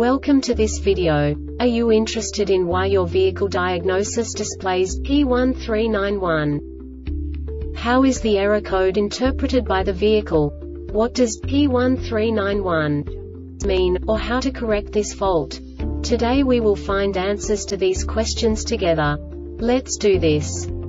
Welcome to this video. Are you interested in why your vehicle diagnosis displays P1391? How is the error code interpreted by the vehicle? What does P1391 mean, or how to correct this fault? Today we will find answers to these questions together. Let's do this.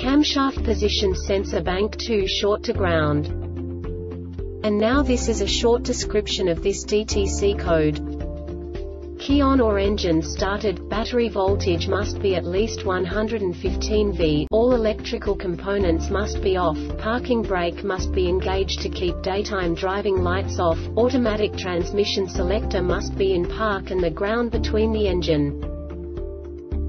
Camshaft position sensor bank 2 short to ground. And now this is a short description of this DTC code. Key on or engine started, battery voltage must be at least 115 V, all electrical components must be off, parking brake must be engaged to keep daytime driving lights off, automatic transmission selector must be in park and the ground between the engine.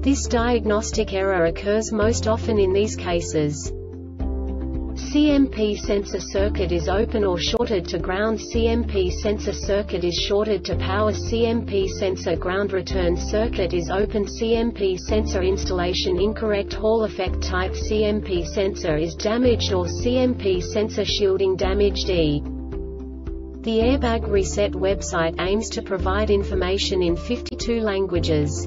This diagnostic error occurs most often in these cases. CMP sensor circuit is open or shorted to ground. CMP sensor circuit is shorted to power. CMP sensor ground return circuit is open. CMP sensor installation incorrect. Hall effect type. CMP sensor is damaged or CMP sensor shielding damaged. The Airbag Reset website aims to provide information in 52 languages.